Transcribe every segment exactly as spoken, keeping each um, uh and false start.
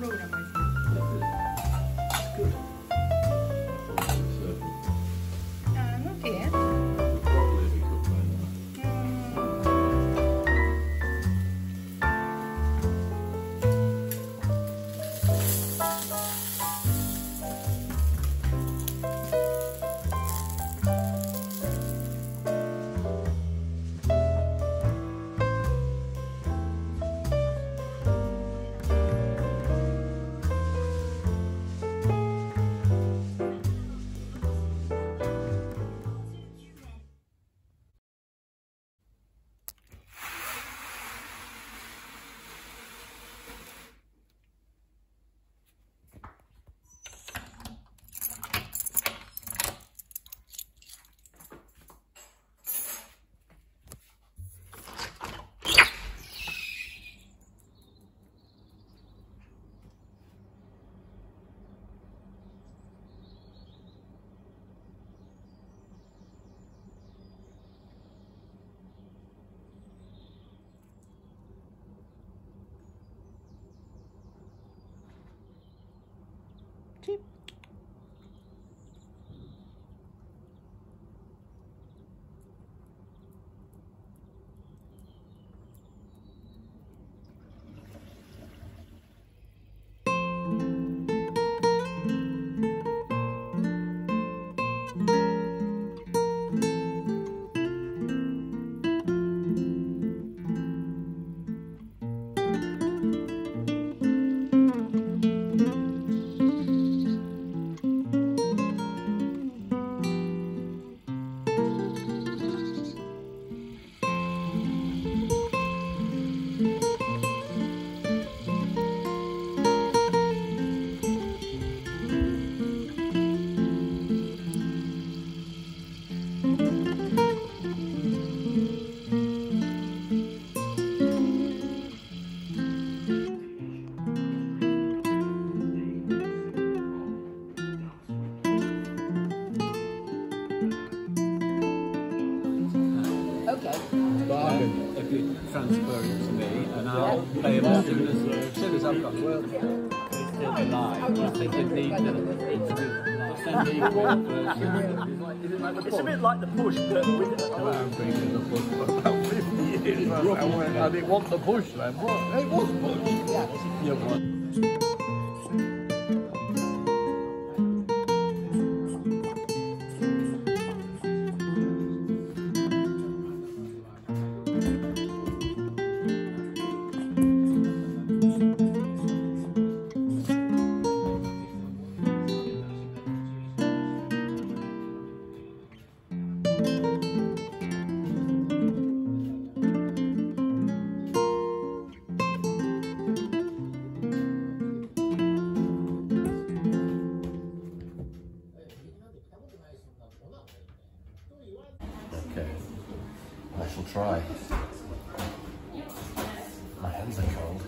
program, I think. That's good. Good. Uh, not yet. Probably we could by cheap. If you transfer it to me, and I'll pay them as soon as, soon as I've got work. It's still alive. I think it needs a... It's a bit like the push, but with... I've been the push for about fifty years. I didn't want the push then. It was push. Yeah. I shall try. My hands are cold.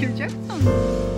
Gülecek misin?